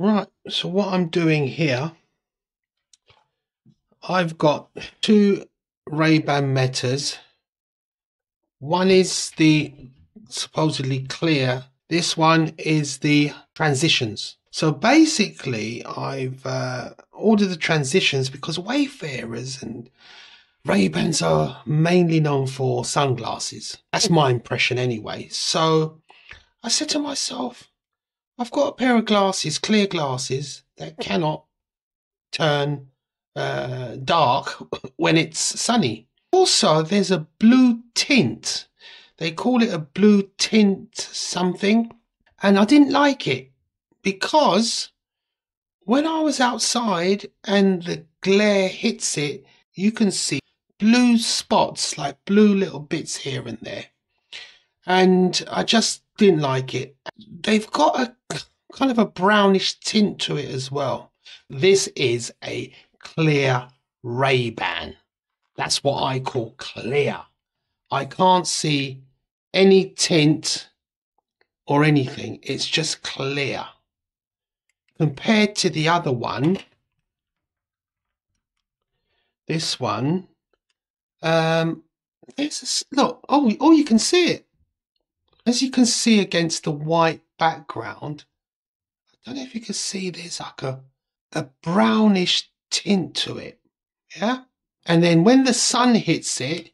Right, so what I'm doing here, I've got two Ray-Ban metas. One is the supposedly clear, this one is the transitions. So basically I've ordered the transitions because Wayfarers and Ray-Bans are mainly known for sunglasses. That's my impression anyway. So I said to myself, I've got a pair of glasses, clear glasses, that cannot turn dark when it's sunny. Also, there's a blue tint. They call it a blue tint something. And I didn't like it because when I was outside and the glare hits it, you can see blue spots, like blue little bits here and there. And I just didn't like it. They've got a kind of a brownish tint to it as well. This is a clear Ray-Ban. That's what I call clear. I can't see any tint or anything. It's just clear. Compared to the other one, this one, look, oh, you can see it. As you can see against the white background, I don't know if you can see, there's like a brownish tint to it, yeah? And then when the sun hits it,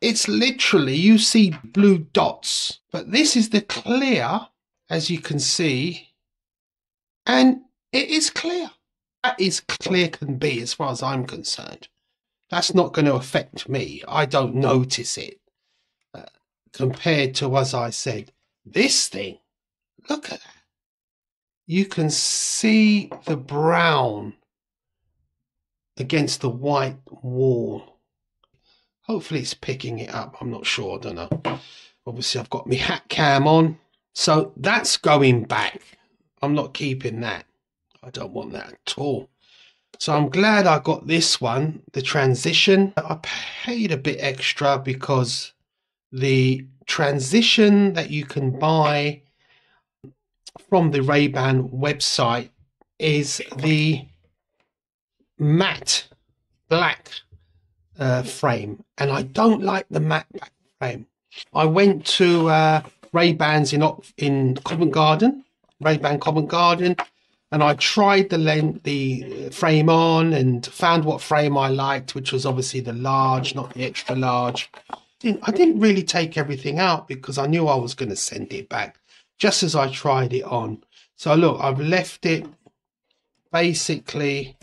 it's literally, you see blue dots. But this is the clear, as you can see, and it is clear. That is clear can be, as far as I'm concerned. That's not going to affect me. I don't notice it. Compared to, as I said, this thing, look at that. You can see the brown against the white wall. Hopefully it's picking it up. I'm not sure, I don't know. Obviously I've got my hat cam on. So that's going back. I'm not keeping that. I don't want that at all. So I'm glad I got this one, the transition. I paid a bit extra because the transition that you can buy from the Ray-Ban website is the matte black frame. And I don't like the matte black frame. I went to Ray-Ban's in Covent Garden, Ray-Ban Covent Garden. And I tried the frame on and found what frame I liked, which was obviously the large, not the extra large. I didn't really take everything out because I knew I was going to send it back just as I tried it on. So look, I've left it basically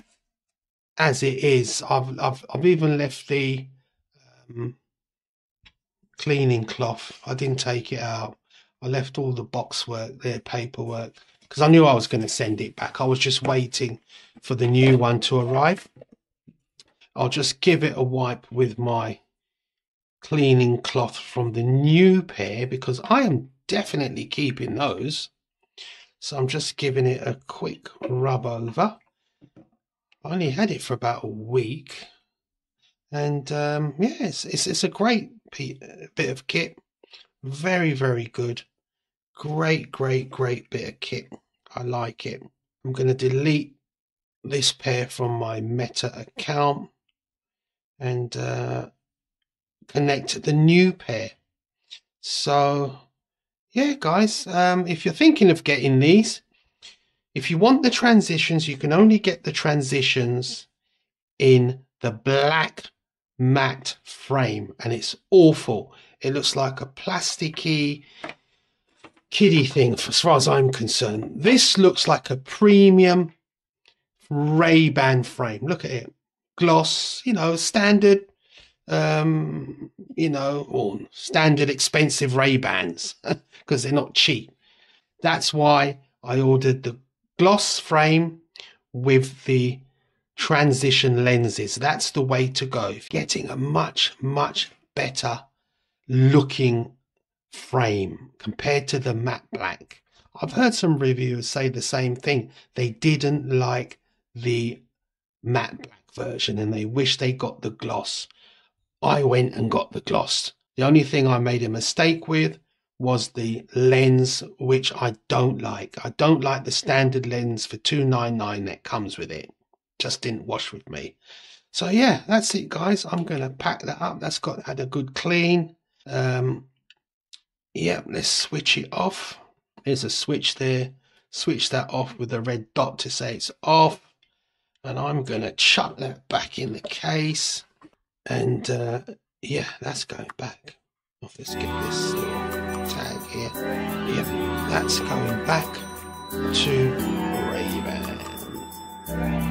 as it is. I've even left the cleaning cloth. I didn't take it out. I left all the box work there, paperwork. Because I knew I was going to send it back. I was just waiting for the new one to arrive. I'll just give it a wipe with my cleaning cloth from the new pair because I am definitely keeping those. So I'm just giving it a quick rub over. I only had it for about a week. And yes, it's a great bit of kit. Very, very good. Great bit of kit. I like it. I'm going to delete this pair from my Meta account and connect the new pair. So yeah, guys, if you're thinking of getting these, if you want the transitions, you can only get the transitions in the black matte frame, and it's awful. It looks like a plasticky kiddie thing as far as I'm concerned. This looks like a premium Ray-Ban frame. Look at it. Gloss, you know, standard, you know, or standard expensive Ray-Bans because they're not cheap. That's why I ordered the gloss frame with the transition lenses. That's the way to go. Getting a much better looking frame compared to the matte black. I've heard some reviewers say the same thing. They didn't like the matte black version and they wish they got the gloss. I went and got the gloss. The only thing I made a mistake with was the lens, which I don't like. I don't like the standard lens for $299 that comes with it. Just didn't wash with me. So yeah, that's it, guys. I'm gonna pack that up. That's got had a good clean. Yeah, let's switch it off. There's a switch there. Switch that off with a red dot to say it's off. And I'm gonna chuck that back in the case. And yeah, that's going back. Let's get this tag here. Yep, that's going back to Ray-Ban.